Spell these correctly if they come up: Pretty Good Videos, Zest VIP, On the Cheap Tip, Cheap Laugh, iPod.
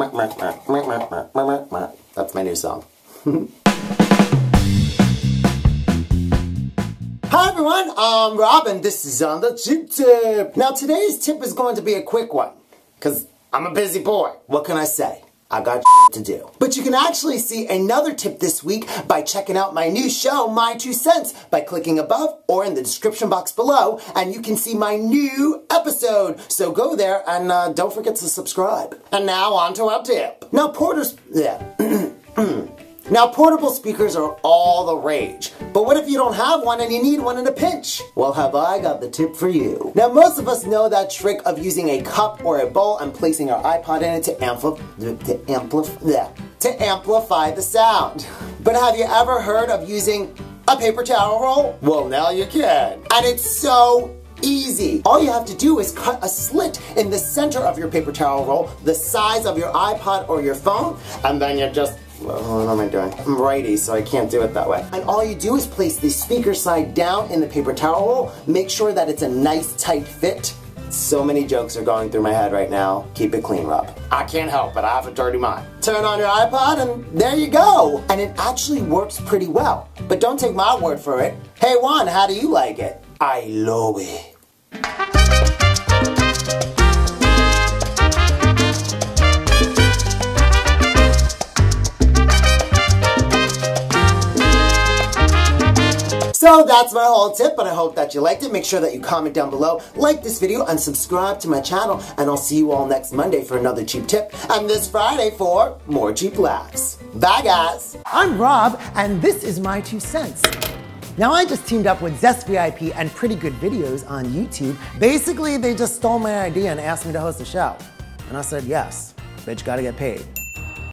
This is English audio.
That's my new song. Hi everyone, I'm Rob and this is on the Cheap Tip. Now today's tip is going to be a quick one, because I'm a busy boy. What can I say? I got to do. But you can actually see another tip this week by checking out my new show, My 2 Cents, by clicking above or in the description box below, and you can see my new episode. So go there and don't forget to subscribe. And now on to our tip. Now portable speakers are all the rage, but what if you don't have one and you need one in a pinch? Well, have I got the tip for you. Now, most of us know that trick of using a cup or a bowl and placing our iPod in it to amplify the sound. But have you ever heard of using a paper towel roll? Well, now you can. And it's so easy. All you have to do is cut a slit in the center of your paper towel roll, the size of your iPod or your phone, and then you just... What am I doing? I'm righty, so I can't do it that way. And all you do is place the speaker side down in the paper towel roll. Make sure that it's a nice tight fit. So many jokes are going through my head right now. Keep it clean, Rob. I can't help it, I have a dirty mind. Turn on your iPod and there you go. And it actually works pretty well. But don't take my word for it. Hey Juan, how do you like it? I love it. So that's my whole tip, but I hope that you liked it. Make sure that you comment down below, like this video, and subscribe to my channel. And I'll see you all next Monday for another cheap tip, and this Friday for more cheap laughs. Bye, guys. I'm Rob, and this is My 2 Cents. Now, I just teamed up with Zest VIP and Pretty Good Videos on YouTube. Basically, they just stole my idea and asked me to host a show. And I said, yes, bitch, gotta get paid.